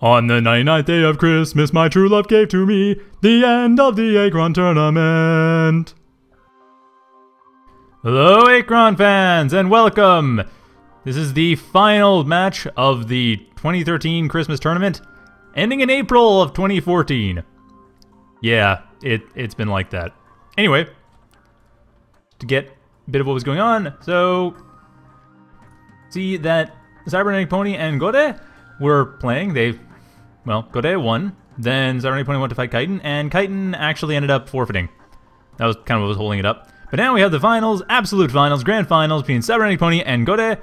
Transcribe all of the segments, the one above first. On the 99th day of Christmas, my true love gave to me the end of the Achron tournament. Hello, Achron fans, and welcome. This is the final match of the 2013 Christmas tournament, ending in April of 2014. Yeah, it's been like that. Anyway, to get a bit of what was going on, so see that CyberneticPony and Godde were playing. Godde won. Then CyberneticPony went to fight Kaiten, and Kaiten actually ended up forfeiting. That was kind of what was holding it up. But now we have the finals, absolute finals, grand finals between CyberneticPony and Godde.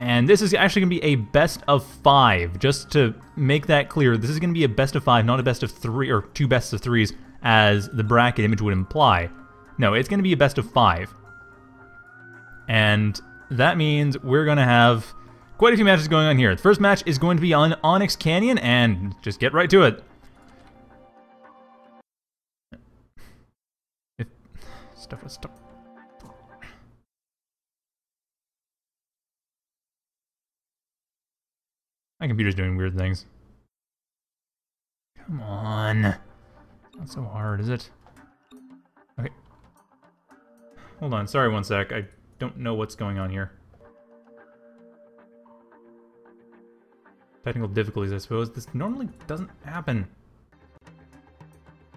And this is actually going to be a best of 5, just to make that clear. This is going to be a best of 5, not a best of 3, or 2 best of 3s, as the bracket image would imply. No, it's going to be a best of 5. And that means we're going to have quite a few matches going on here. The first match is going to be on Onyx Canyon, and just get right to it. Stuff. My computer's doing weird things. Come on. Not so hard, is it? Okay. Hold on, sorry, one sec. I don't know what's going on here. Technical difficulties, I suppose. This normally doesn't happen.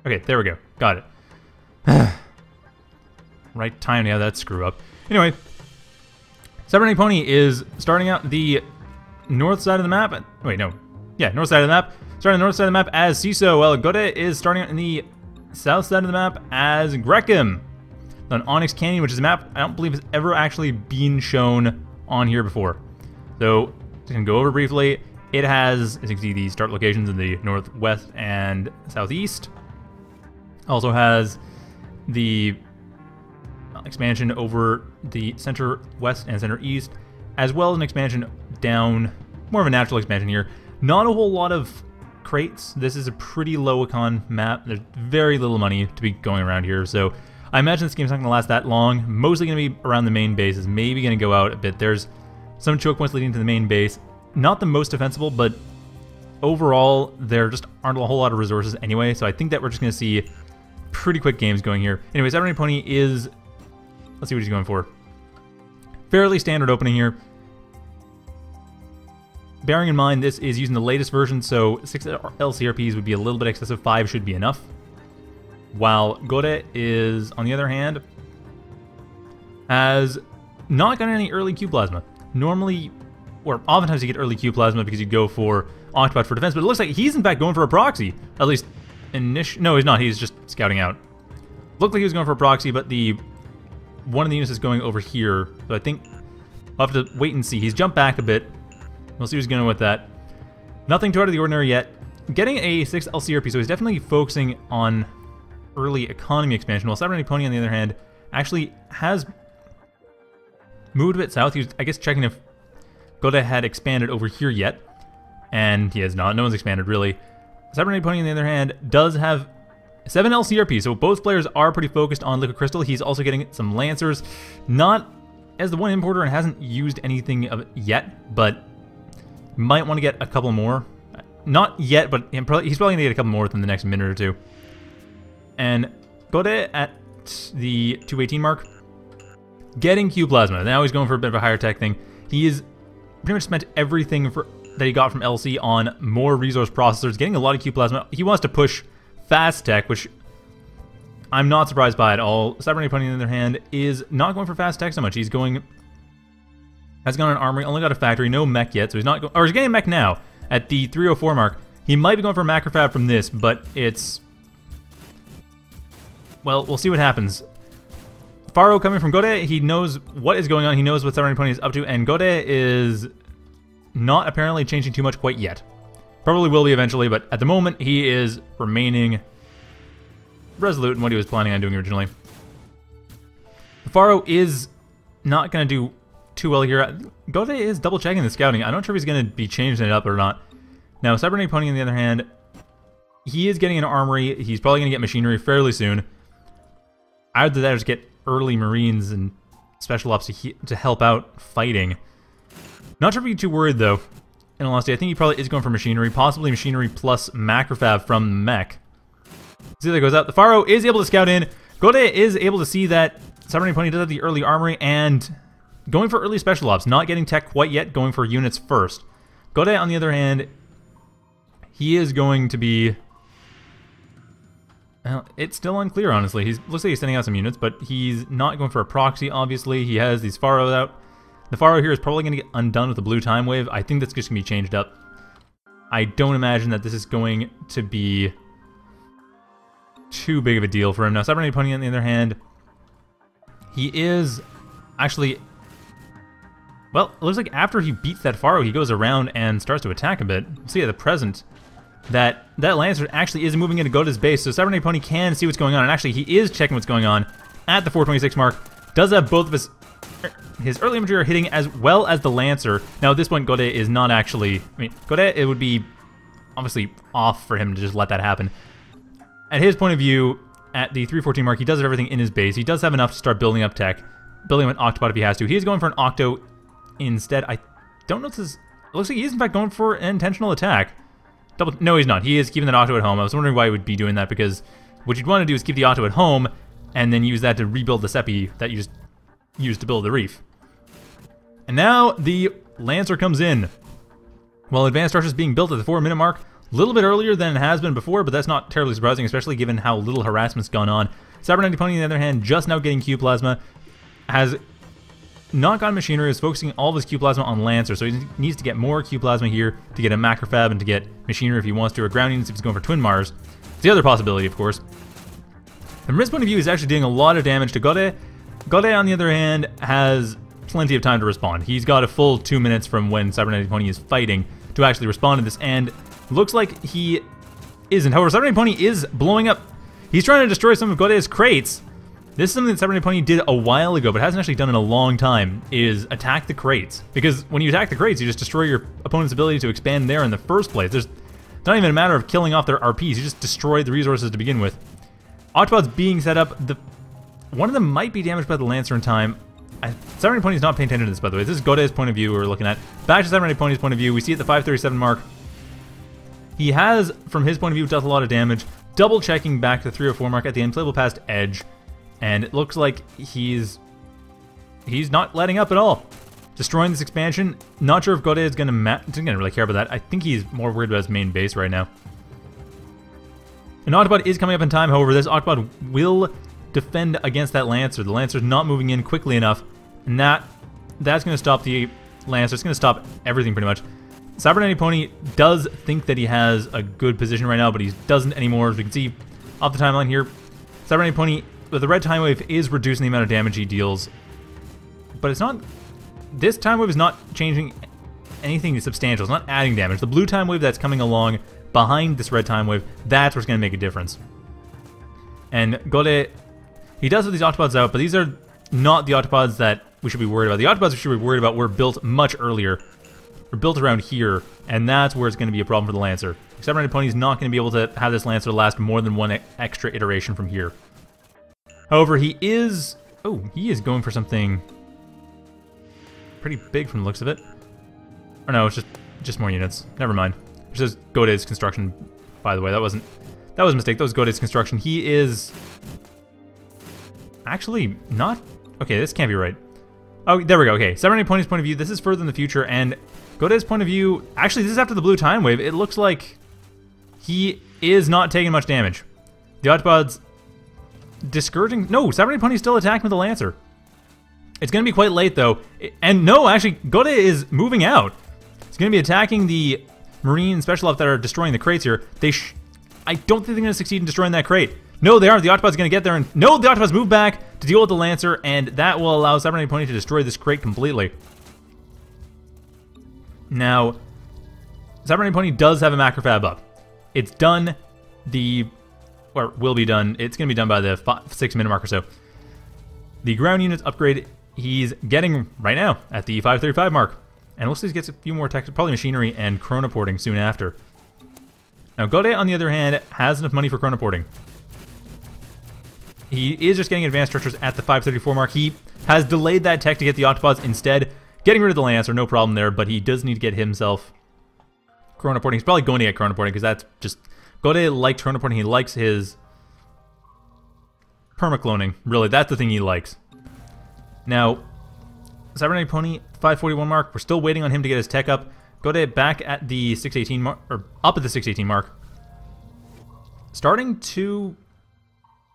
Okay, there we go. Got it. Right time to have that screw up. Anyway, CyberneticPony is starting out the north side of the map. Wait, no. Yeah, north side of the map. Starting the north side of the map as CISO, while Godde is starting out in the south side of the map as Grekim. On Onyx Canyon, which is a map I don't believe has ever actually been shown on here before. So, just gonna go over briefly. It has, as you can see, the start locations in the northwest and southeast. Also has the expansion over the center west and center east, as well as an expansion down, more of a natural expansion here. Not a whole lot of crates. This is a pretty low econ map. There's very little money to be going around here, so I imagine this game's not going to last that long. Mostly going to be around the main bases, maybe going to go out a bit. There's some choke points leading to the main base. Not the most defensible, but overall there just aren't a whole lot of resources anyway, so I think that we're just going to see pretty quick games going here. Anyways, CyberneticPony is... Let's see what he's going for. Fairly standard opening here. Bearing in mind this is using the latest version, so 6 LCRPs would be a little bit excessive. 5 should be enough. While Godde is, on the other hand, has not gotten any early Q-Plasma. Normally, or oftentimes you get early Q-Plasma because you go for Octopod for defense, but it looks like he's in fact going for a proxy. At least, no he's not, he's just scouting out. Looked like he was going for a proxy, but the... One of the units is going over here, so I think we'll have to wait and see. He's jumped back a bit. We'll see who's going with that. Nothing too out of the ordinary yet. Getting a 6 LCRP, so he's definitely focusing on early economy expansion, while CyberneticPony, on the other hand, actually has moved a bit south. He was, I guess, checking if Godde had expanded over here yet, and he has not. No one's expanded, really. CyberneticPony, on the other hand, does have 7 LCRP, so both players are pretty focused on Liquid Crystal. He's also getting some Lancers, not as the one importer and hasn't used anything of it yet, but might want to get a couple more. Not yet, but he's probably going to get a couple more within the next minute or two. And Godde at the 218 mark, getting Q-Plasma. Now he's going for a bit of a higher tech thing. He is pretty much spent everything that he got from LC on more resource processors, getting a lot of Q-Plasma. He wants to push fast tech, which I'm not surprised by at all. CyberneticPony, on the other hand, is not going for fast tech so much. He's going... Has gone an armory, only got a factory, no mech yet, so he's not going... Or he's getting a mech now, at the 304 mark. He might be going for Macrofab from this, but it's... Well, we'll see what happens. Faro coming from Godde, he knows what is going on, he knows what CyberneticPony is up to, and Godde is not apparently changing too much quite yet. Probably will be eventually, but at the moment, he is remaining resolute in what he was planning on doing originally. Faro is not going to do too well here. Godde is double-checking the scouting. I'm not sure if he's going to be changing it up or not. Now, CyberneticPony, on the other hand, he is getting an armory. He's probably going to get machinery fairly soon. Either that or just get early Marines and Special Ops to help out fighting. Not sure if he's too worried, though. in all honesty. I think he probably is going for machinery, possibly machinery plus Macrofab from Mech. See, that goes out. The Faro is able to scout in. Godde is able to see that CyberneticPony does have the early armory and going for early special ops. Not getting tech quite yet, going for units first. Godde, on the other hand, he is going to be... Well, it's still unclear, honestly. He's, looks like he's sending out some units, but he's not going for a proxy, obviously. He has these Faros out. The Faro here is probably going to get undone with the blue time wave. I think that's just going to be changed up. I don't imagine that this is going to be too big of a deal for him. Now, CyberneticPony, on the other hand, he is actually... Well, it looks like after he beats that Faro, he goes around and starts to attack a bit. See, at the present, that Lancer actually is moving into Godde's base, so CyberneticPony can see what's going on. And actually, he is checking what's going on at the 426 mark. Does have both of his early infantry are hitting as well as the Lancer. Now, at this point, Godde is not actually... I mean, Godde, it would be obviously off for him to just let that happen. At his point of view, at the 314 mark, he does have everything in his base. He does have enough to start building up tech, building up an Octobot if he has to. He is going for an Octo instead. I don't know if this... It looks like he is, in fact, going for an intentional attack. No, he's not. He is keeping that Octo at home. I was wondering why he would be doing that, because what you'd want to do is keep the Octo at home and then use that to rebuild the Sepi that you just used to build the Reef. And now the Lancer comes in. Well, Advanced Archer is being built at the 4-minute mark. A little bit earlier than it has been before, but that's not terribly surprising, especially given how little harassment's gone on. CyberneticPony, on the other hand, just now getting Q-Plasma, has not gotten machinery, is focusing all of his Q-Plasma on Lancer, so he needs to get more Q-Plasma here to get a Macrofab and to get machinery if he wants to, or ground units if he's going for Twin Mars. It's the other possibility, of course. From his point of view, he's actually doing a lot of damage to Godde. Godde, on the other hand, has plenty of time to respond. He's got a full 2 minutes from when CyberneticPony is fighting to actually respond to this, and looks like he isn't. However, CyberneticPony is blowing up. He's trying to destroy some of Godde's crates. This is something that CyberneticPony did a while ago, but hasn't actually done in a long time, is attack the crates. Because when you attack the crates, you just destroy your opponent's ability to expand there in the first place. It's not even a matter of killing off their RPs. You just destroy the resources to begin with. Octobot's being set up. One of them might be damaged by the Lancer in time. CyberneticPony's not paying attention to this, by the way. This is Godde's point of view we're looking at. Back to CyberneticPony's point of view, we see at the 537 mark, he has, from his point of view, done a lot of damage, double checking back to the 304 mark at the unplayable past edge, and it looks like he's not letting up at all. Destroying this expansion, not sure if Godde is gonna really care about that. I think he's more worried about his main base right now. An Octobot is coming up in time, however, this Octobot will defend against that Lancer. The Lancer's not moving in quickly enough, and that's gonna stop the Lancer. It's gonna stop everything pretty much. CyberneticPony does think that he has a good position right now, but he doesn't anymore. As we can see off the timeline here, CyberneticPony with the red time wave is reducing the amount of damage he deals, but it's not. This time wave is not changing anything substantial. It's not adding damage. The blue time wave that's coming along behind this red time wave, that's what's going to make a difference. And Godde, he does have these Octopods out, but these are not the Octopods that we should be worried about. The Octopods we should be worried about were built much earlier. We're built around here, and that's where it's going to be a problem for the Lancer. CyberneticPony's not going to be able to have this Lancer last more than one extra iteration from here. However, he is going for something pretty big from the looks of it. Or no, it's just more units. Never mind. It says Godde's construction, by the way. That was a mistake. That was Godde's construction. He is actually not... Okay, this can't be right. Oh, there we go. Okay, CyberneticPony's point of view. This is further in the future, and Godde's point of view, actually this is after the blue time wave, it looks like he is not taking much damage. The Octobot's discouraging, no, CyberneticPony's still attacking with the Lancer. It's going to be quite late though, and no, actually, Godde is moving out. It's going to be attacking the Marine Special Ops that are destroying the crates here. I don't think they're going to succeed in destroying that crate. No, they aren't. The Octobot's going to get there, and no, the Octobot's moved back to deal with the Lancer, and that will allow CyberneticPony to destroy this crate completely. Now, CyberneticPony does have a Macrofab up. It's done. Or will be done. It's going to be done by the 6-minute mark or so. The ground units upgrade he's getting right now at the 535 mark. And it looks like he gets a few more attacks, probably machinery and Chronoporting soon after. Now, Godde, on the other hand, has enough money for Chronoporting. He is just getting advanced structures at the 534 mark. He has delayed that tech to get the Octopods instead. Getting rid of the Lancer, no problem there, but he does need to get himself Chronoporting. He's probably going to get Chronoporting because that's just... Godde likes Chronoporting. He likes his... Permacloning. Really, that's the thing he likes. Now, CyberneticPony, 541 mark. We're still waiting on him to get his tech up. Godde back at the 618 mark, or up at the 618 mark. Starting to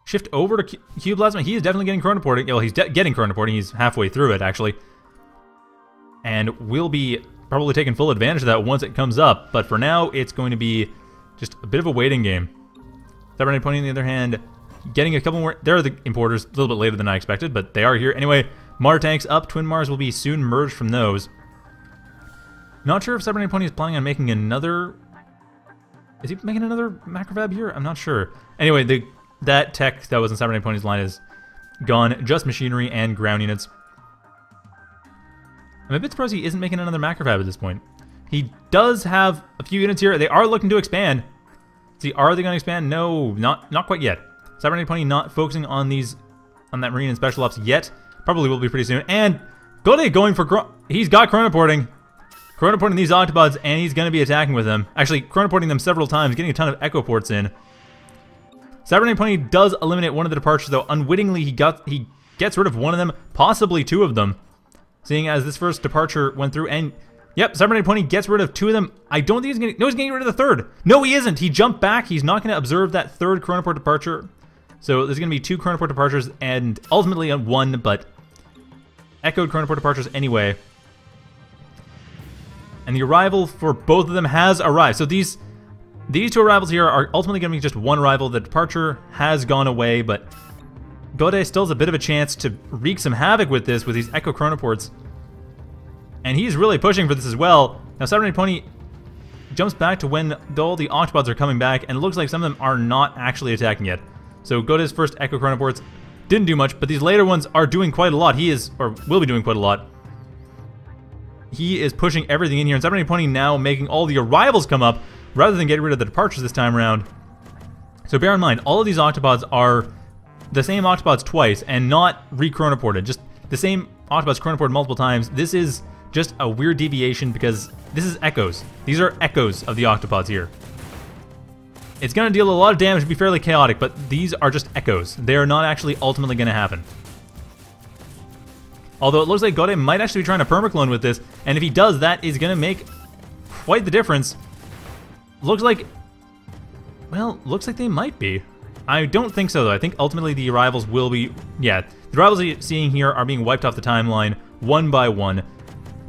shift over to Q-Plasma. He is definitely getting Chronoporting. Well, he's getting Chronoporting. He's halfway through it, actually. And we'll be probably taking full advantage of that once it comes up. But for now, it's going to be just a bit of a waiting game. CyberneticPony, on the other hand, getting a couple more... There are the importers, a little bit later than I expected, but they are here. Anyway, Mar tanks up. Twin Mars will be soon merged from those. Not sure if CyberneticPony is planning on making another... Is he making another Macrofab here? I'm not sure. Anyway, that tech that was in CyberneticPony's line is gone. Just machinery and ground units. I'm a bit surprised he isn't making another Macrofab at this point. He does have a few units here. They are looking to expand. See, are they going to expand? No, not quite yet. CyberneticPony not focusing on that Marine and Special Ops yet. Probably will be pretty soon. And Godde going for... He's got Chronoporting. Chronoporting these Octopods, and he's going to be attacking with them. Actually, Chronoporting them several times, getting a ton of Echo Ports in. CyberneticPony does eliminate one of the departures, though. Unwittingly, he gets rid of one of them, possibly two of them. Seeing as this first departure went through, and yep, CyberneticPony gets rid of two of them. I don't think he's gonna... No, he's gonna get rid of the third. No, he isn't. He jumped back. He's not gonna observe that third Chronoport departure. So there's gonna be two Chronoport departures and ultimately one, but echoed Chronoport departures anyway. And the arrival for both of them has arrived. So these two arrivals here are ultimately gonna be just one arrival. The departure has gone away, but Godde still has a bit of a chance to wreak some havoc with this, with these Echo Chronoports. And he's really pushing for this as well. Now, CyberneticPony jumps back to when all the Octopods are coming back, and it looks like some of them are not actually attacking yet. So Godde's first Echo Chronoports didn't do much, but these later ones are doing quite a lot. He is, or will be doing quite a lot. He is pushing everything in here, and CyberneticPony now making all the arrivals come up, rather than get rid of the departures this time around. So bear in mind, all of these Octopods are... the same Octopods twice, and not re-chronoported. Just the same Octopods chronoported multiple times. This is just a weird deviation because this is echoes. These are echoes of the Octopods here. It's going to deal a lot of damage and be fairly chaotic, but these are just echoes. They are not actually ultimately going to happen. Although it looks like Godde might actually be trying to permaclone with this, and if he does, that is going to make quite the difference. Looks like... well, looks like they might be. I don't think so, though. I think ultimately the arrivals will be... yeah, the arrivals you're seeing here are being wiped off the timeline one by one,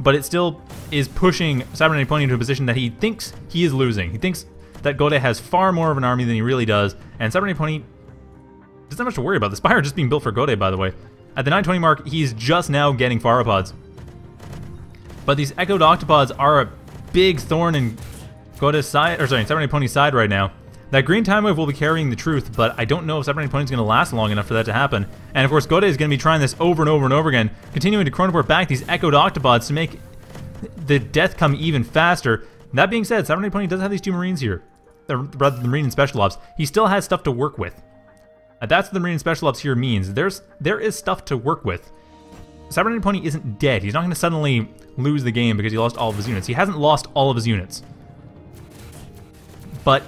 but it still is pushing CyberneticPony into a position that he thinks he is losing. He thinks that Godde has far more of an army than he really does, and CyberneticPony doesn't have much to worry about. The Spire just being built for Godde, by the way. At the 920 mark, he's just now getting Faropods. But these Echoed Octopods are a big thorn in Godde's side, or sorry, CyberneticPony's side right now. That green time wave will be carrying the truth, but I don't know if CyberneticPony is going to last long enough for that to happen. And of course, Godde is going to be trying this over and over and over again, continuing to chronoport back these echoed Octopods to make the death come even faster. That being said, CyberneticPony does have these two Marines here, rather than the Marine and Special Ops. He still has stuff to work with. That's what the Marine and Special Ops here means. There is stuff to work with. CyberneticPony isn't dead. He's not going to suddenly lose the game because he lost all of his units. He hasn't lost all of his units. But...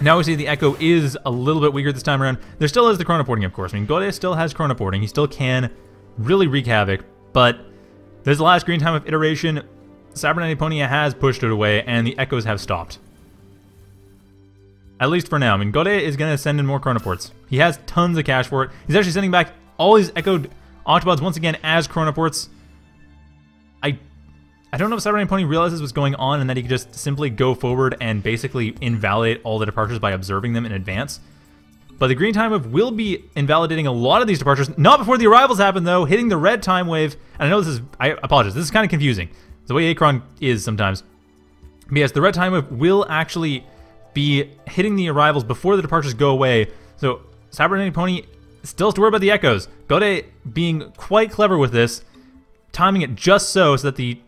now we see the Echo is a little bit weaker this time around. There still is the Chronoporting, of course. I mean, Godde still has Chronoporting. He still can really wreak havoc, but there's the last green time of iteration. CyberneticPony has pushed it away, and the Echoes have stopped. At least for now. I mean, Godde is going to send in more Chronoports. He has tons of cash for it. He's actually sending back all these Echoed Octopods once again as Chronoports. I don't know if CyberneticPony realizes what's going on and that he could just simply go forward and basically invalidate all the departures by observing them in advance. But the green time wave will be invalidating a lot of these departures. Not before the arrivals happen, though, hitting the red time wave. And I know I apologize, this is kind of confusing. It's the way Achron is sometimes. But yes, the red time wave will actually be hitting the arrivals before the departures go away. So CyberneticPony still has to worry about the echoes. Godde being quite clever with this, timing it just so that the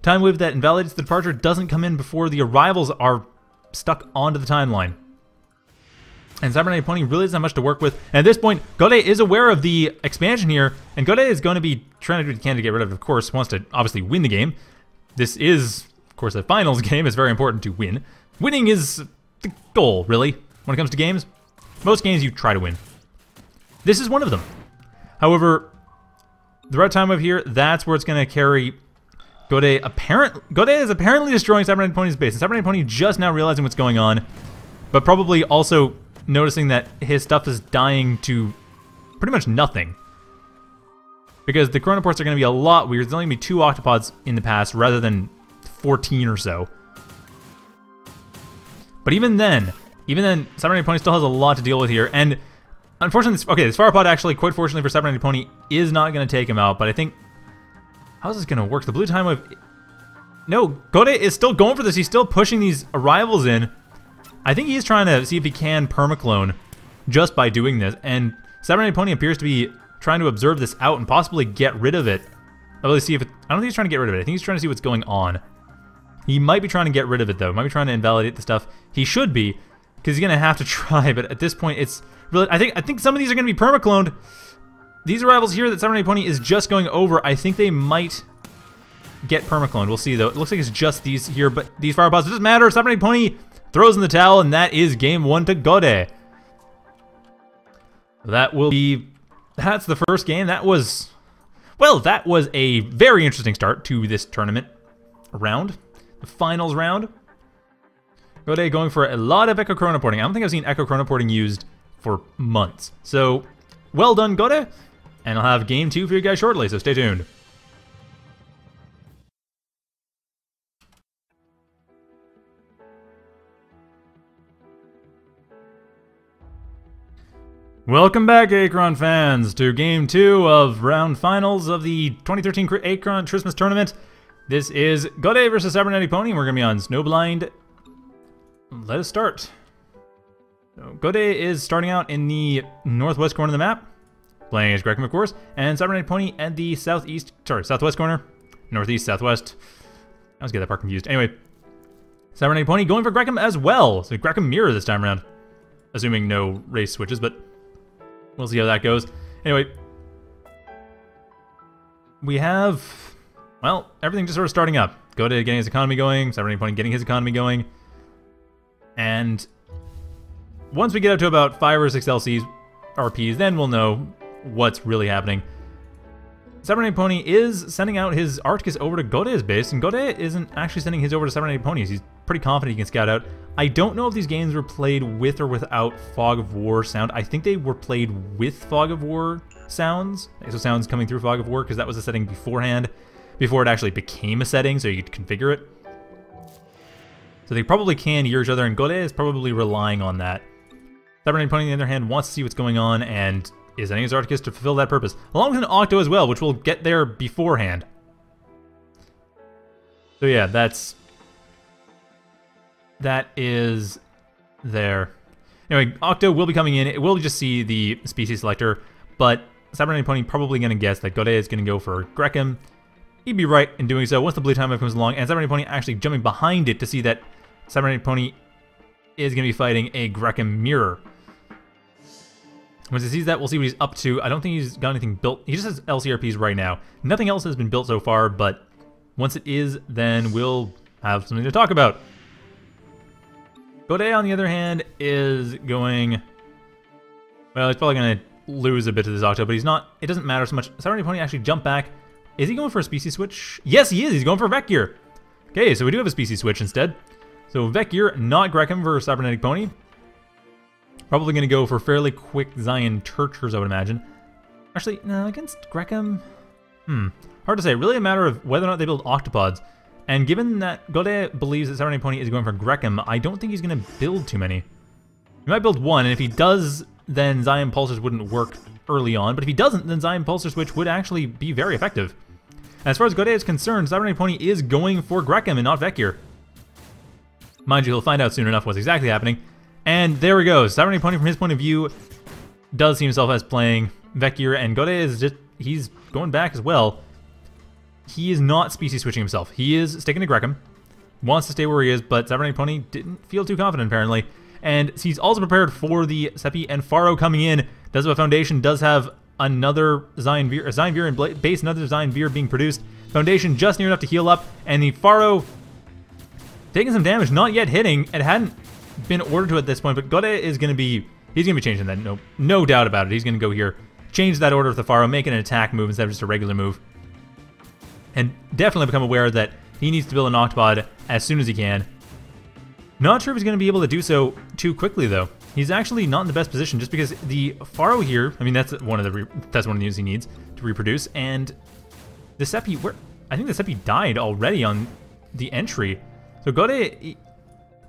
time wave that invalidates the departure doesn't come in before the arrivals are stuck onto the timeline. And CyberneticPony really doesn't have much to work with. And at this point, Godde is aware of the expansion here, and Godde is going to be trying to do what he can to get rid of it, of course. Wants to obviously win the game. This is course, the finals game is very important to win. Winning is the goal, really, when it comes to games. Most games you try to win. This is one of them. However, the right time of here, that's where it's going to carry Godde. Godde is apparently destroying CyberneticPony's base, and CyberneticPony just now realizing what's going on, but probably also noticing that his stuff is dying to pretty much nothing. Because the Chronoports are going to be a lot weird. There's only going to be 2 Octopods in the past rather than 14 or so. But even then, CyberneticPony still has a lot to deal with here. And unfortunately, okay, this Firepod actually, quite fortunately for CyberneticPony, is not going to take him out. But I think, how's this going to work? The blue time of... No, Godde is still going for this. He's still pushing these arrivals in. I think he's trying to see if he can permaclone just by doing this. And CyberneticPony appears to be trying to observe this out and possibly get rid of it. I'll really see if it, I don't think he's trying to get rid of it. I think he's trying to see what's going on. He might be trying to get rid of it though. He might be trying to invalidate the stuff. He should be, because he's gonna have to try. But at this point, it's really I think some of these are gonna be permacloned. These arrivals here that CyberneticPony is just going over, I think they might get permacloned. We'll see though. It looks like it's just these here, but these Firebots, it doesn't matter. CyberneticPony throws in the towel, and that is game one to Godde. That will be. That's the first game. That was, well, that was a very interesting start to this tournament round, the finals round. Godde going for a lot of Echo Chronoporting. I don't think I've seen Echo Chronoporting used for months. So, well done, Godde, and I'll have game 2 for you guys shortly, so stay tuned. Welcome back, Achron fans, to Game 2 of Round Finals of the 2013 Achron Christmas Tournament. This is Godde versus CyberneticPony, and we're going to be on Snowblind. Let us start. So, Godde is starting out in the northwest corner of the map, playing as Grekim, of course, and CyberneticPony at the southwest corner, northeast, southwest. I always get that part confused. Anyway, CyberneticPony going for Grekim as well, so Grekim mirror this time around, assuming no race switches, but... we'll see how that goes. Anyway, we have, well, everything just sort of starting up. Godde getting his economy going, CyberneticPony getting his economy going. And once we get up to about 5 or 6 LCs, RPs, then we'll know what's really happening. CyberneticPony is sending out his Arcticus over to Godde's base, and Godde isn't actually sending his over to CyberneticPony's. He's pretty confident he can scout out. I don't know if these games were played with or without Fog of War sound. I think they were played with Fog of War sounds. So sounds coming through Fog of War, because that was a setting beforehand, before it actually became a setting, so you could configure it. So they probably can hear each other, and Godde is probably relying on that. CyberneticPony, on the other hand, wants to see what's going on, and is sending his Arcticus to fulfill that purpose. Along with an Octo as well, which we'll get there beforehand. So yeah, that's... that is there. Anyway, Octo will be coming in. It will just see the species selector, but CyberneticPony probably going to guess that Godde is going to go for Grekim. He'd be right in doing so once the blue time wave comes along, and CyberneticPony actually jumping behind it to see that CyberneticPony is going to be fighting a Grekim mirror. Once he sees that, we'll see what he's up to. I don't think he's got anything built. He just has LCRPs right now. Nothing else has been built so far, but once it is, then we'll have something to talk about. Godde, on the other hand, is going... well, he's probably going to lose a bit to this Octo, but he's not... it doesn't matter so much. CyberneticPony actually jumped back. Is he going for a species switch? Yes, he is! He's going for Vecgir! Okay, so we do have a species switch instead. So Vecgir, not Grekim for CyberneticPony. Probably going to go for fairly quick Zion Turchers, I would imagine. Actually, no, against Grekim... hard to say. Really a matter of whether or not they build Octopods. And given that Godde believes that CyberneticPony is going for Grekim, I don't think he's going to build too many. He might build one, and if he does, then Zion Pulsars wouldn't work early on. But if he doesn't, then Zion Pulsar Switch would actually be very effective. And as far as Godde is concerned, CyberneticPony is going for Grekim and not Vecgir. Mind you, he'll find out soon enough what's exactly happening. And there we go. CyberneticPony, from his point of view, does see himself as playing Vecgir, and Godde is just... he's going back as well. He is not species switching himself. He is sticking to Grekim, wants to stay where he is, but CyberneticPony didn't feel too confident apparently, and he's also prepared for the Sepi and Faro coming in. Does have a Foundation, does have another Zion Veer, another Zion Veer being produced. Foundation just near enough to heal up, and the Faro Taking some damage, not yet hitting. It hadn't been ordered to at this point, but Godde is going to be... He's going to be changing that, no doubt about it. He's going to go here, change that order with the Faro, make an attack move instead of just a regular move. And definitely become aware that he needs to build an Octopod as soon as he can. Not sure if he's going to be able to do so too quickly, though. He's actually not in the best position, just because the Faro here... I mean, that's one of the units he needs to reproduce, and... The Sepi... I think the Sepi died already on the entry. So Godde...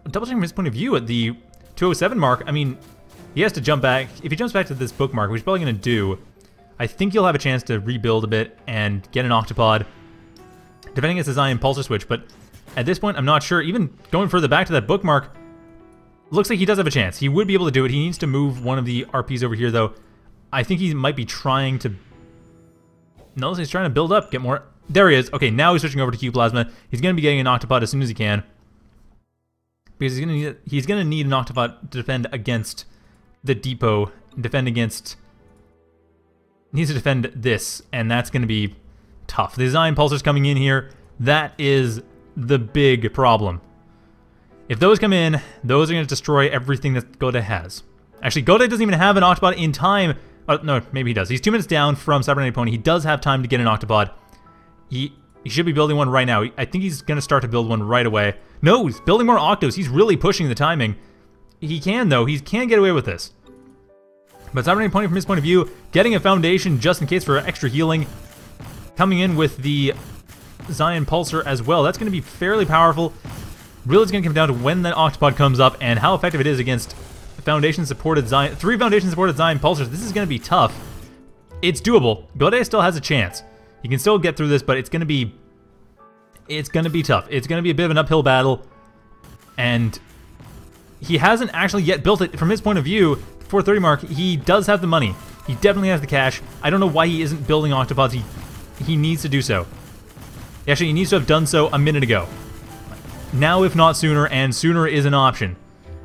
Double-checking from his point of view at the 207 mark, I mean... He has to jump back. If he jumps back to this bookmark, which he's probably going to do, I think he'll have a chance to rebuild a bit and get an Octopod, defending against the Zion Pulsar switch. But at this point, I'm not sure. Even going further back to that bookmark, looks like he does have a chance. He would be able to do it. He needs to move one of the RPs over here, though. I think he might be trying to... No, he's trying to build up, get more... There he is. Okay, now he's switching over to Q-Plasma. He's going to be getting an Octopod as soon as he can, because he's going to need an Octopod to defend against... the Depot, needs to defend this, and that's going to be tough. The Zion Pulsar's coming in here. That is the big problem. If those come in, those are going to destroy everything that Godde has. Actually, Godde doesn't even have an Octopod in time. Oh, no, maybe he does. He's 2 minutes down from CyberneticPony. He does have time to get an Octopod. He should be building one right now. I think he's going to start to build one right away. No, he's building more Octos. He's really pushing the timing. He can, though. He can get away with this. But CyberneticPony, from his point of view, getting a Foundation just in case for extra healing. Coming in with the Zion Pulsar as well. That's going to be fairly powerful. Really, it's going to come down to when that Octopod comes up and how effective it is against Foundation-supported Zion... Three Foundation-supported Zion Pulsars. This is going to be tough. It's doable. Godde still has a chance. He can still get through this, but it's going to be... It's going to be tough. It's going to be a bit of an uphill battle. And... He hasn't actually yet built it. From his point of view, 430 mark, he does have the money. He definitely has the cash. I don't know why he isn't building Octopods. He needs to do so. Actually, he needs to have done so a minute ago. Now, if not sooner, and sooner is an option.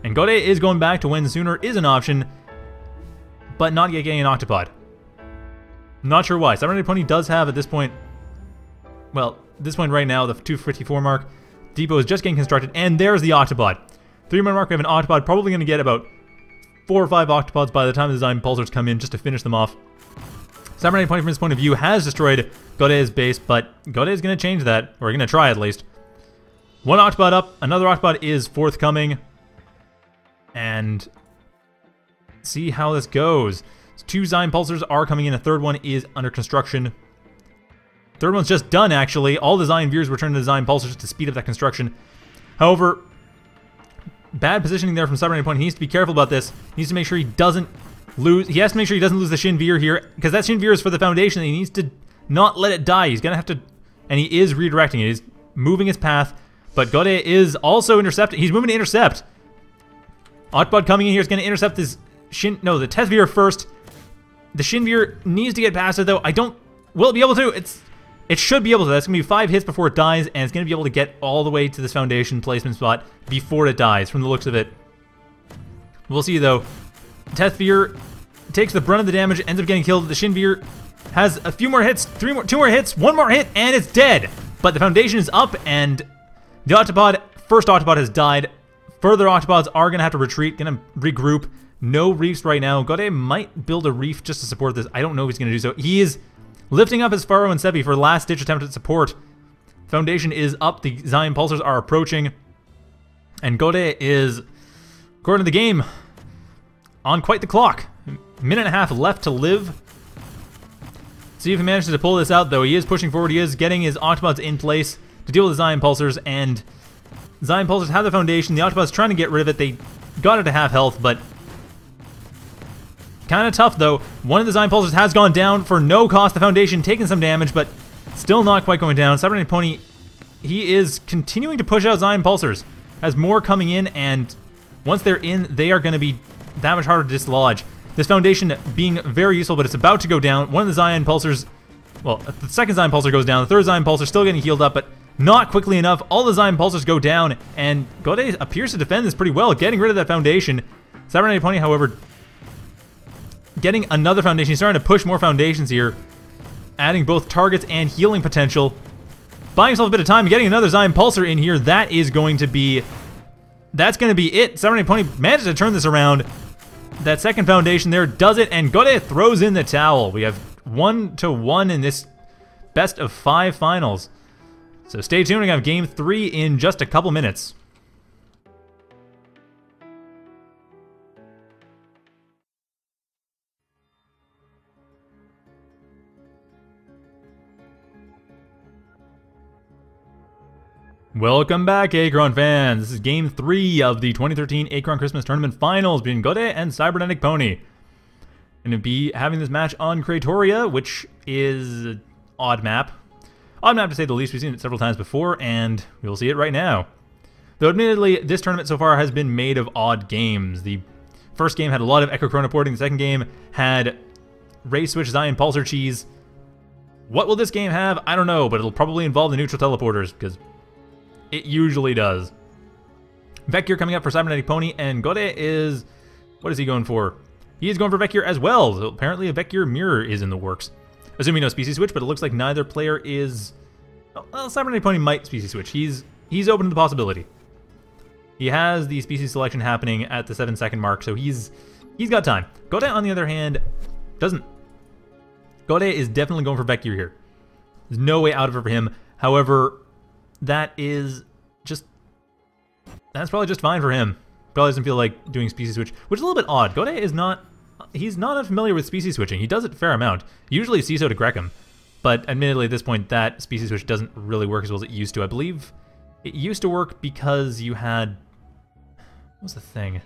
And Godde is going back to when sooner is an option, but not yet getting an Octopod. Not sure why. CyberneticPony does have, at this point, well, this point right now, the 254 mark, Depot is just getting constructed, and there's the Octopod. 3 minute mark, we have an Octopod, probably going to get about 4 or 5 Octopods by the time the Zion Pulsars come in just to finish them off. CyberneticPony, from his point of view, has destroyed Godde's base, but Godde is going to change that, or going to try at least. One Octopod up, another Octopod is forthcoming, and see how this goes. So 2 Zion Pulsars are coming in, a third one is under construction. Third one's just done, actually. All the Zion Veers return to the Zion Pulsars to speed up that construction. However, bad positioning there from CyberneticPony. He needs to be careful about this. He needs to make sure he doesn't lose. He has to make sure he doesn't lose the Shinveer here, because that Shinveer is for the Foundation. He needs to not let it die. He's going to have to... And he is redirecting it. He's moving his path, but Godde is also intercepting. He's moving to intercept. Octopod coming in here is going to intercept this No, the Tezveer first. The Shinveer needs to get past it, though. I don't... Will it be able to? It should be able to. That's going to be 5 hits before it dies, and it's going to be able to get all the way to this Foundation placement spot before it dies, from the looks of it. We'll see, though. Tezveer takes the brunt of the damage, ends up getting killed. The Shinveer has a few more hits, 2 more hits, 1 more hit, and it's dead! But the Foundation is up, and the Octopod, first Octopod has died. Further Octopods are going to have to retreat, going to regroup. No reefs right now. Godde might build a reef just to support this. I don't know if he's going to do so. He is... lifting up his Faro and Sepi for last-ditch attempt at support. Foundation is up, the Zion Pulsars are approaching, and Godde is, according to the game, on quite the clock. A minute and a half left to live. See if he manages to pull this out, though. He is pushing forward, he is getting his Octopods in place to deal with the Zion Pulsars, and Zion Pulsars have the Foundation, the Octopods trying to get rid of it. They got it to half health, but... kind of tough, though. One of the Zion Pulsars has gone down for no cost. The Foundation taking some damage, but still not quite going down. CyberneticPony, he is continuing to push out Zion Pulsars. Has more coming in, and once they're in, they are going to be that much harder to dislodge. This Foundation being very useful, but it's about to go down. One of the Zion Pulsars, well, the second Zion Pulsar goes down. The third Zion Pulsar still getting healed up, but not quickly enough. All the Zion Pulsars go down, and Godde appears to defend this pretty well, getting rid of that Foundation. CyberneticPony, however... getting another Foundation. He's starting to push more Foundations here, adding both targets and healing potential. Buying yourself a bit of time, getting another Zion Pulsar in here. That is going to be... that's going to be it. CyberneticPony managed to turn this around. That second foundation there does it, and Godde throws in the towel. We have 1-1 in this best-of-5 finals. So stay tuned. We have Game 3 in just a couple minutes. Welcome back, Achron fans. This is Game 3 of the 2013 Achron Christmas Tournament Finals between Godde and CyberneticPony. Going to be having this match on Kratoria, which is an odd map. Odd map to say the least. We've seen it several times before, and we'll see it right now. Though admittedly, this tournament so far has been made of odd games. The first game had a lot of Echo Chronoporting. The second game had Race Switch, Zion Pulsar Cheese. What will this game have? I don't know, but it'll probably involve the neutral teleporters, because... it usually does. Vecgir coming up for CyberneticPony, and Godde is... what is he going for? He is going for Vecgir as well, so apparently a Vecgir mirror is in the works. Assuming no species switch, but it looks like neither player is... well, CyberneticPony might species switch. He's open to the possibility. He has the species selection happening at the 7-second mark, so he's got time. Godde, on the other hand, doesn't. Godde is definitely going for Vecgir here. There's no way out of it for him. However... That's probably just fine for him. Probably doesn't feel like doing species switch, which is a little bit odd. Godde is not... he's not unfamiliar with species switching. He does it a fair amount. Usually CISO to Grekim, but admittedly at this point that species switch doesn't really work as well as it used to. I believe it used to work because you had... what was the thing?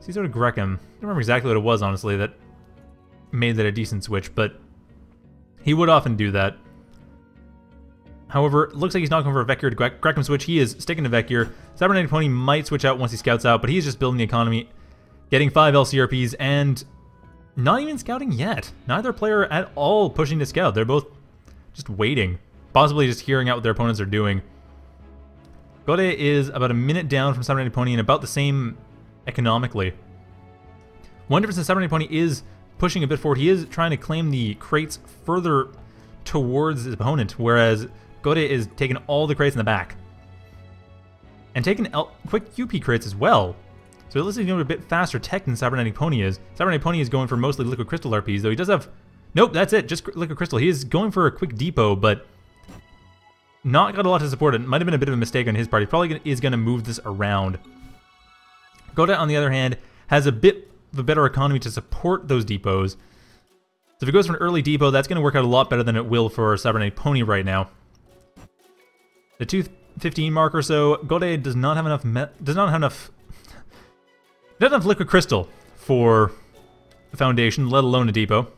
CISO to Grekim. I don't remember exactly what it was, honestly, that made that a decent switch, but he would often do that. However, it looks like he's not going for a Vecgir to Grekim switch. He is sticking to Vecgir. CyberneticPony might switch out once he scouts out, but he's just building the economy, getting 5 LCRPs, and not even scouting yet. Neither player at all pushing to scout. They're both just waiting, possibly just hearing out what their opponents are doing. Godde is about a minute down from CyberneticPony and about the same economically. One difference is CyberneticPony is pushing a bit forward. He is trying to claim the crates further towards his opponent, whereas... Godde is taking all the crates in the back. And taking quick UP crates as well. So it looks like he's going to be a bit faster tech than CyberneticPony is. CyberneticPony is going for mostly Liquid Crystal RPs, though he does have... nope, that's it, just Liquid Crystal. He is going for a quick Depot, but... not got a lot to support it. Might have been a bit of a mistake on his part. He probably is going to move this around. Godde, on the other hand, has a bit of a better economy to support those Depots. So if it goes for an early Depot, that's going to work out a lot better than it will for CyberneticPony right now. The 2:15 mark or so, Godde does not have enough. Doesn't have Liquid Crystal for the Foundation, let alone a Depot.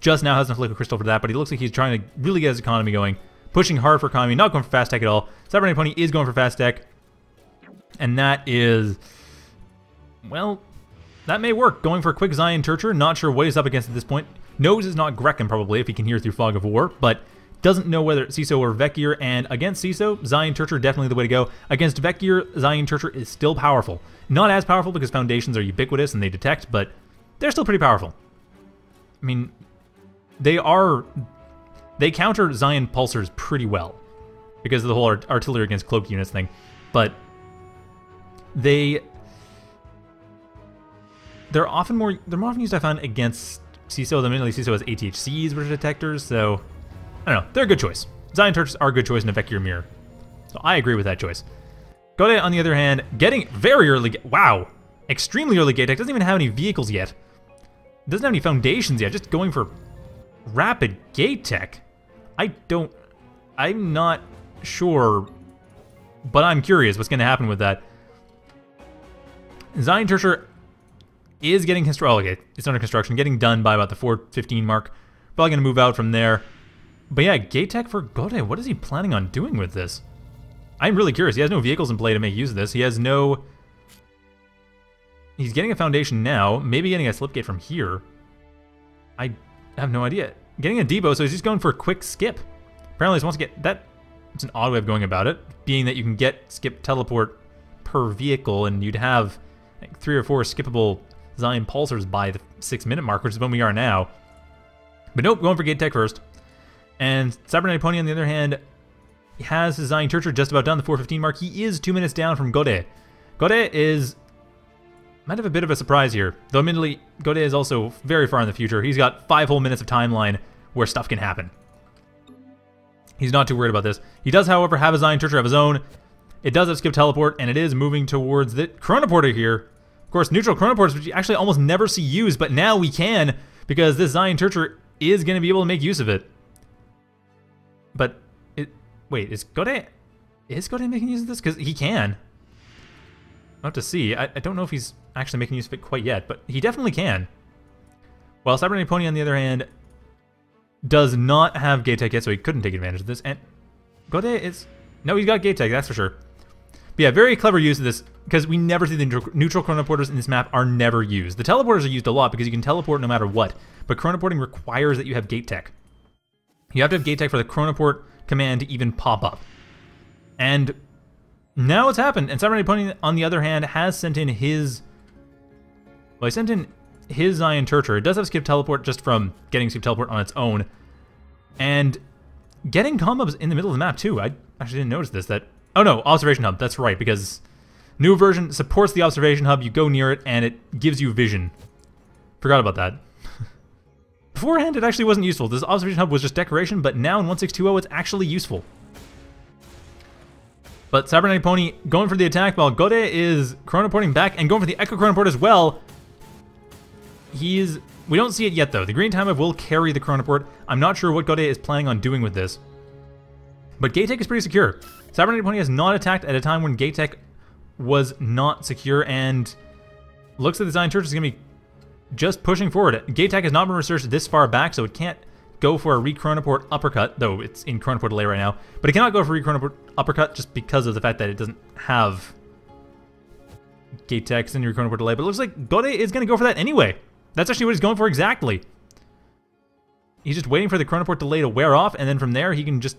Just now has enough Liquid Crystal for that, but he looks like he's trying to really get his economy going, pushing hard for economy, not going for fast tech at all. CyberneticPony is going for fast tech, and that is, well, that may work. Going for a quick Zion Turcher. Not sure what he's up against at this point. Knows it's not Grekim probably if he can hear through Fog of War, but. Doesn't know whether it's CISO or Vecgir, and against CISO, Zion Turcher definitely the way to go. Against Vecgir, Zion Turcher is still powerful. Not as powerful because foundations are ubiquitous and they detect, but they're still pretty powerful. I mean, they counter Zion Pulsars pretty well because of the whole artillery against cloaked units thing, but they're often used, I found, against CISO. Mainly CISO has ATHCs, which are detectors, so. I don't know, they're a good choice. Zion Turchers are a good choice in a Vecgir mirror. So I agree with that choice. Godde, on the other hand, getting very early... wow! Extremely early Gate Tech. Doesn't even have any vehicles yet. Doesn't have any foundations yet. Just going for rapid Gate Tech. I'm not sure, but I'm curious what's going to happen with that. Zion Turcher is getting constructed. Okay, it's under construction. Getting done by about the 4:15 mark. Probably going to move out from there. But yeah, Gate Tech for Godde, what is he planning on doing with this? I'm really curious. He has no vehicles in play to make use of this. He has no... he's getting a foundation now, maybe getting a slipgate from here. I have no idea. Getting a Debo, so he's just going for a quick skip. Apparently he just wants to get that... it's an odd way of going about it, being that you can get skip teleport per vehicle, and you'd have like 3 or 4 skippable Zion Pulsars by the 6-minute mark, which is when we are now. But nope, going for Gate Tech first. And CyberneticPony, on the other hand, has his Zion Turcher just about done, the 4:15 mark. He is 2 minutes down from Godde. Godde is... might have a bit of a surprise here. Though admittedly, Godde is also very far in the future. He's got 5 whole minutes of timeline where stuff can happen. He's not too worried about this. He does, however, have a Zion Turcher of his own. It does have Skip Teleport, and it is moving towards the Chronoporter here. Of course, neutral Chronoporters, which you actually almost never see used, but now we can, because this Zion Turcher is going to be able to make use of it. But, wait, is Godde making use of this? Because he can. I'll have to see. I don't know if he's actually making use of it quite yet, but he definitely can. While CyberneticPony, on the other hand, does not have Gate Tech yet, so he couldn't take advantage of this. And Godde is... no, he's got Gate Tech, that's for sure. But yeah, very clever use of this, because we never see the neutral Chronoporters in this map are never used. The teleporters are used a lot, because you can teleport no matter what, but Chronoporting requires that you have Gate Tech. You have to have Gate Tech for the Chronoport command to even pop up. And... now it's happened, and CyberneticPony, on the other hand, has sent in his... well, he sent in his Zion Turcher. It does have Skip Teleport just from getting Skip Teleport on its own. And getting combos in the middle of the map, too. I actually didn't notice this. That oh, no, Observation Hub. That's right, because new version supports the Observation Hub. You go near it, and it gives you vision. Forgot about that. Beforehand, it actually wasn't useful. This Observation Hub was just decoration, but now in 1.6.2.0, it's actually useful. But CyberneticPony going for the attack while Godde is Chronoporting back and going for the Echo Chronoport as well. We don't see it yet though. The green time will carry the Chronoport. I'm not sure what Godde is planning on doing with this. But Gate Tech is pretty secure. CyberneticPony has not attacked at a time when Gate Tech was not secure, and looks like the Zion Turcher is going to be just pushing forward. Gate Tech has not been researched this far back, so it can't go for a re-Chronoport uppercut, though it's in Chronoport delay right now, but it cannot go for re-Chronoport uppercut just because of the fact that it doesn't have Gate Tech in your Chronoport delay, but it looks like Godde is going to go for that anyway. That's actually what he's going for exactly. He's just waiting for the Chronoport delay to wear off, and then from there he can just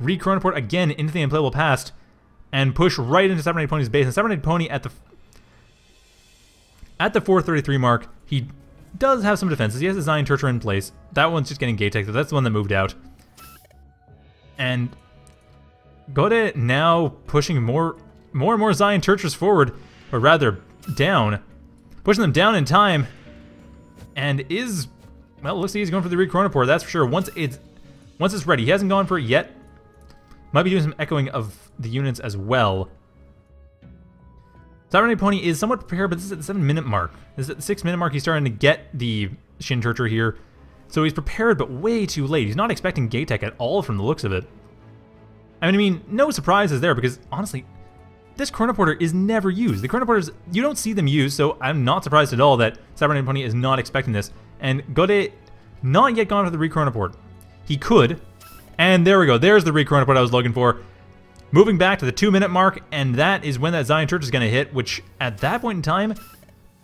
re-Chronoport again into the unplayable past and push right into CyberneticPony's base. And CyberneticPony at the 4:33 mark, he does have some defenses. He has a Zion Turcher in place. That one's just getting Gate Tech, so that's the one that moved out. And Godde now pushing more and more Zion Turchers forward, or rather down. Pushing them down in time. And is, well, looks like he's going for the re-Chronoport, that's for sure. Once it's ready. He hasn't gone for it yet. Might be doing some echoing of the units as well. CyberneticPony is somewhat prepared, but this is at the 7-minute mark. This is at the 6-minute mark. He's starting to get the Shin Turcher here. So he's prepared, but way too late. He's not expecting Gate Tech at all from the looks of it. I mean, no surprises there, because honestly, this Chronoporter is never used. The Chronoporters, you don't see them used, so I'm not surprised at all that CyberneticPony is not expecting this. And Godde, not yet gone for the re-Chronoport. He could. And there we go. There's the re-Chronoport I was looking for. Moving back to the 2-minute mark, and that is when that Zion Turcher is going to hit, which at that point in time,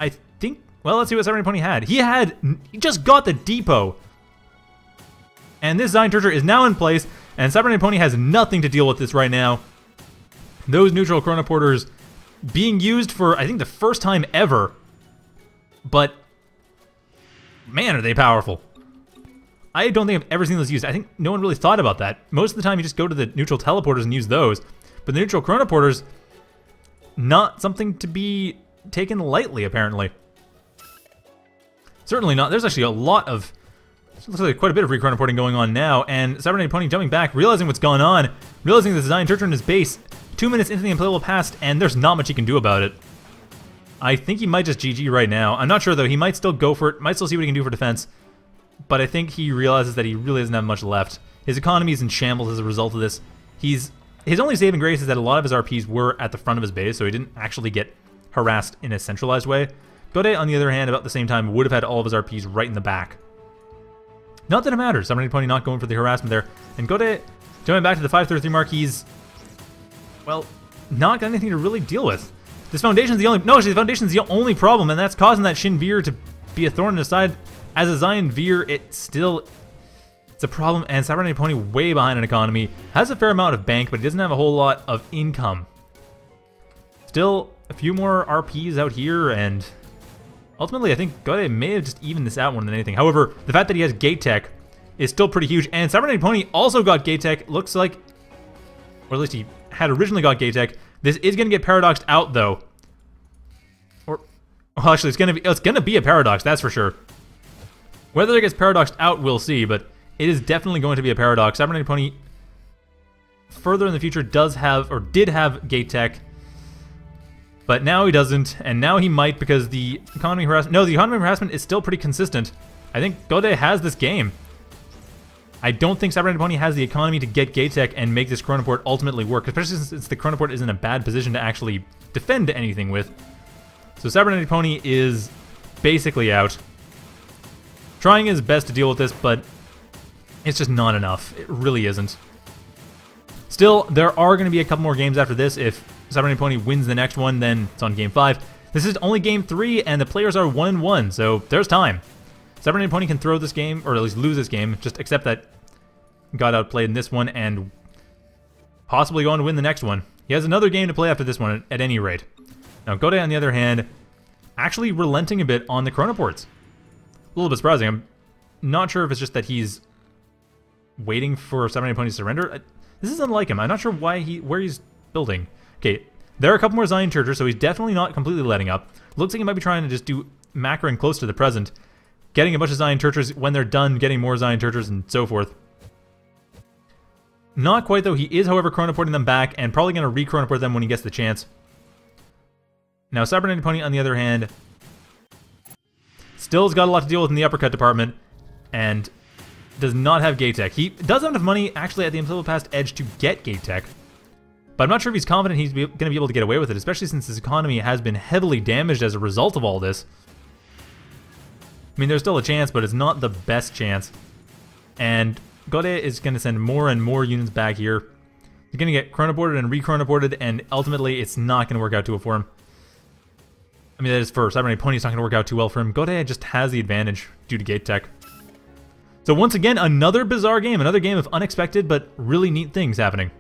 I think... well, let's see what CyberneticPony had. He just got the Depot. And this Zion Turcher is now in place, and CyberneticPony has nothing to deal with this right now. Those neutral Chronoporters being used for, I think, the first time ever. But, man, are they powerful. I don't think I've ever seen those used. I think no one really thought about that. Most of the time you just go to the neutral teleporters and use those. But the neutral Chronoporters, not something to be taken lightly, apparently. Certainly not. There's actually a lot of... looks like quite a bit of re-Chronoporting going on now. And CyberneticPony jumping back, realizing what's gone on. Realizing the Zion Turcher in his base. 2 minutes into the unplayable past, and there's not much he can do about it. I think he might just GG right now. I'm not sure, though. He might still go for it. Might still see what he can do for defense. But I think he realizes that he really doesn't have much left. His economy is in shambles as a result of this. His only saving grace is that a lot of his RPs were at the front of his base, so he didn't actually get harassed in a centralized way. Godde, on the other hand, about the same time, would have had all of his RPs right in the back. Not that it matters. CyberneticPony not going for the harassment there. And Godde, jumping back to the 5:33 mark, he's... well, not got anything to really deal with. This Foundation's the only... no, actually, the Foundation's the only problem, and that's causing that Shinveer to be a thorn in his side. As a Zion Veer, it's a problem, and CyberneticPony, way behind in economy, has a fair amount of bank, but he doesn't have a whole lot of income. Still, a few more RPs out here, and ultimately I think Godde may have just evened this out more than anything. However, the fact that he has Gate Tech is still pretty huge. And CyberneticPony also got Gate Tech, looks like, or at least he had originally got Gate Tech. This is going to get paradoxed out, though. Or, well, actually, it's going to be a paradox, that's for sure. Whether it gets paradoxed out, we'll see, but it is definitely going to be a paradox. CyberneticPony further in the future does have, or did have, Gate Tech, but now he doesn't, and now he might because the economy harassment... No, the economy harassment is still pretty consistent. I think Godde has this game. I don't think CyberneticPony has the economy to get Gate Tech and make this Chronoport ultimately work, especially since the Chronoport is in a bad position to actually defend anything with. So CyberneticPony is basically out. Trying his best to deal with this, but it's just not enough. It really isn't. Still, there are going to be a couple more games after this. If CyberneticPony wins the next one, then it's on Game 5. This is only Game 3, and the players are 1-1, so there's time. CyberneticPony can throw this game, or at least lose this game, just accept that got outplayed in this one, and possibly go on to win the next one. He has another game to play after this one, at any rate. Now, Godde, on the other hand, actually relenting a bit on the Chronoports. A little bit surprising. I'm not sure if it's just that he's waiting for CyberneticPony to surrender. This is unlike him. I'm not sure why where he's building. Okay, there are a couple more Zion Turcher, so he's definitely not completely letting up. Looks like he might be trying to just do macroing close to the present. Getting a bunch of Zion Turchers when they're done, getting more Zion Turchers and so forth. Not quite though, he is however Chronoporting them back and probably going to re-Chronoport them when he gets the chance. Now CyberneticPony on the other hand, still has got a lot to deal with in the uppercut department and does not have Gate Tech. He does have enough money actually at the Impossible Past Edge to get Gate Tech, but I'm not sure if he's confident he's going to be able to get away with it, especially since his economy has been heavily damaged as a result of all this. I mean, there's still a chance, but it's not the best chance. And Godde is going to send more and more units back here. He's going to get Chronoported and re-Chronoported, and ultimately it's not going to work out too well for him. I mean, that is for CyberneticPony, it's not going to work out too well for him. Godde just has the advantage due to Gate Tech. So once again, another bizarre game. Another game of unexpected but really neat things happening.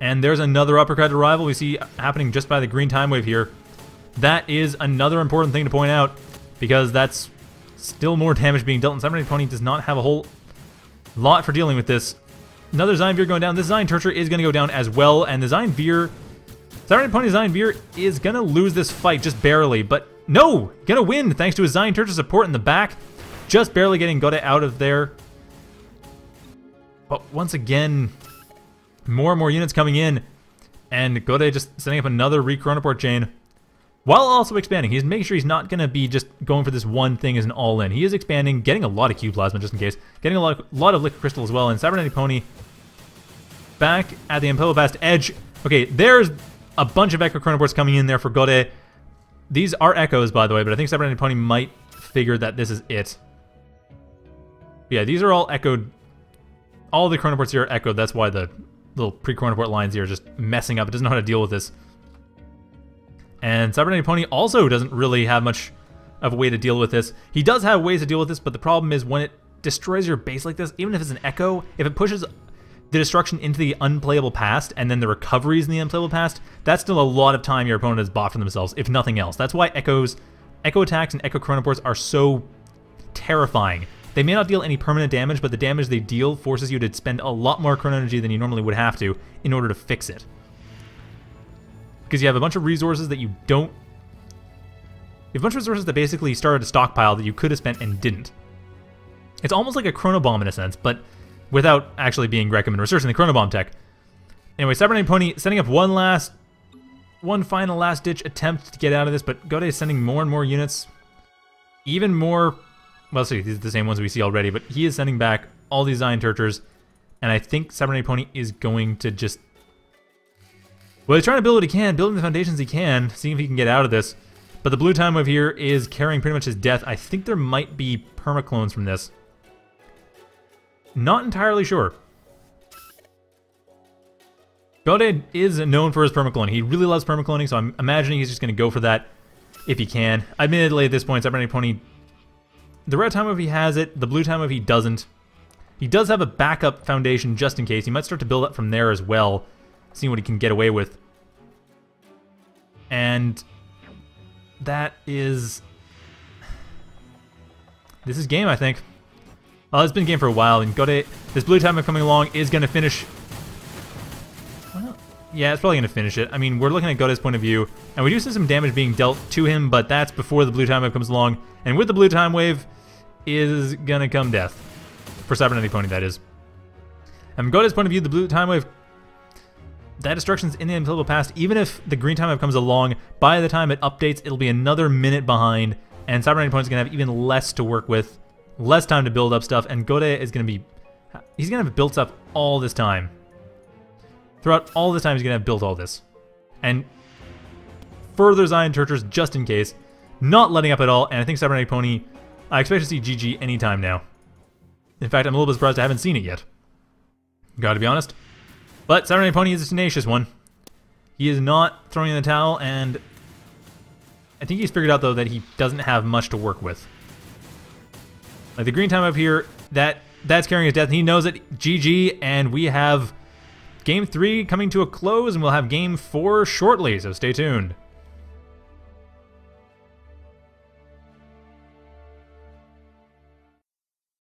And there's another uppercut arrival we see happening just by the green time wave here. That is another important thing to point out, because that's still more damage being dealt, and CyberneticPony does not have a whole lot for dealing with this. Another Zion Veer going down. This Zion Turcher is going to go down as well, and the Zion Veer... CyberneticPony's Zion Veer is going to lose this fight just barely, but no! Going to win thanks to his Zion Turcher support in the back. Just barely getting Godde out of there. But once again, more and more units coming in, and Godde just setting up another re-Chronoport chain. While also expanding, he's making sure he's not going to be just going for this one thing as an all-in. He is expanding, getting a lot of Q-Plasma just in case, getting a lot of Liquid Crystal as well, and CyberneticPony back at the Impello Past Edge. Okay, there's a bunch of Echo Chronoports coming in there for Godde. These are Echoes, by the way, but I think CyberneticPony might figure that this is it. Yeah, these are all Echoed. All the Chronoports here are Echoed, that's why the little pre-Chronoport lines here are just messing up. It doesn't know how to deal with this. And CyberneticPony also doesn't really have much of a way to deal with this. He does have ways to deal with this, but the problem is when it destroys your base like this, even if it's an Echo, if it pushes the destruction into the unplayable past and then the recoveries in the unplayable past, that's still a lot of time your opponent has bought for themselves, if nothing else. That's why Echo attacks and Echo Chronoports are so terrifying. They may not deal any permanent damage, but the damage they deal forces you to spend a lot more chrono energy than you normally would have to in order to fix it. Because you have a bunch of resources that basically started to stockpile that you could have spent and didn't. It's almost like a Chronobomb in a sense, but without actually being Grekim and researching the Chronobomb tech. Anyway, CyberneticPony setting up one final last-ditch attempt to get out of this, but Godde is sending more and more units. Even more... Well, see, these are the same ones we see already, but he is sending back all these Zion Turchers, and I think CyberneticPony is going to just... Well, he's trying to build what he can, building the foundations he can, seeing if he can get out of this. But the blue time wave here is carrying pretty much his death. I think there might be permaclones from this. Not entirely sure. Godde is known for his permaclone. He really loves permacloning, so I'm imagining he's just going to go for that if he can. Admittedly, at this point, CyberneticPony... The red time wave he has it, the blue time wave he doesn't. He does have a backup foundation just in case. He might start to build up from there as well. Seeing what he can get away with. And that is... this is game, I think. Oh, it's been game for a while, and Godde, this blue timer coming along is going to finish. Well, yeah, it's probably going to finish it. I mean, we're looking at Godde's point of view, and we do see some damage being dealt to him, but that's before the blue time wave comes along. And with the blue time wave is going to come death. For CyberneticPony, that is. And from Godde's point of view, the blue time wave, that destruction's in the unplayable past. Even if the green time wave comes along, by the time it updates, it'll be another minute behind, and CyberneticPony's going to have even less to work with. Less time to build up stuff, and Godde is going to be... he's going to have built up all this time. Throughout all this time, he's going to have built all this. And further Zion Turchers, just in case. Not letting up at all, and I think CyberneticPony... I expect to see GG anytime now. In fact, I'm a little bit surprised I haven't seen it yet. Gotta be honest. But CyberneticPony is a tenacious one. He is not throwing in the towel, and... I think he's figured out, though, that he doesn't have much to work with. Like the green time up here, that's carrying his death. And he knows it. GG, and we have game 3 coming to a close, and we'll have game 4 shortly. So stay tuned.